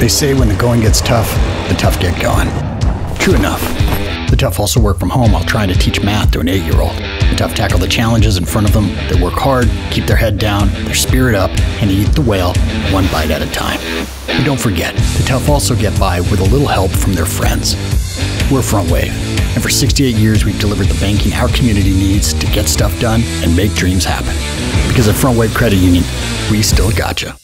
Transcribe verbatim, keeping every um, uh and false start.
They say when the going gets tough, the tough get going. True enough. The tough also work from home while trying to teach math to an eight-year-old. The tough tackle the challenges in front of them. They work hard, keep their head down, their spirit up, and eat the whale one bite at a time. And don't forget, the tough also get by with a little help from their friends. We're Frontwave, and for sixty-eight years we've delivered the banking our community needs to get stuff done and make dreams happen. Because at Frontwave Credit Union, we still gotcha.